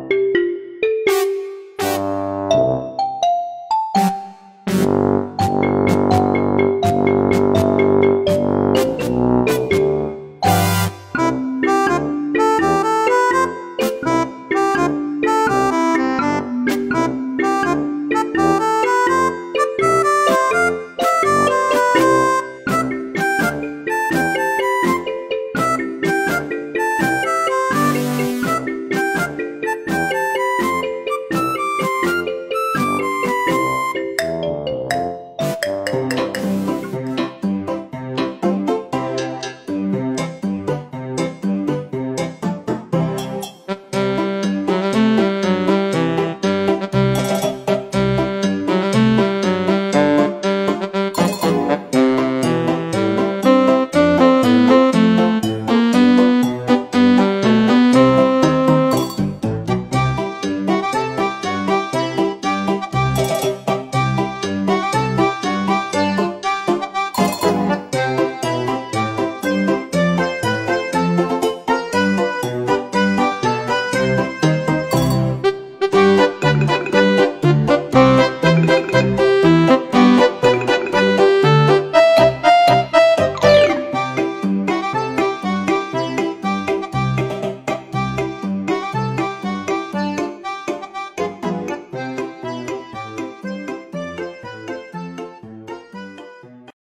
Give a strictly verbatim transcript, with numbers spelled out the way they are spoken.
You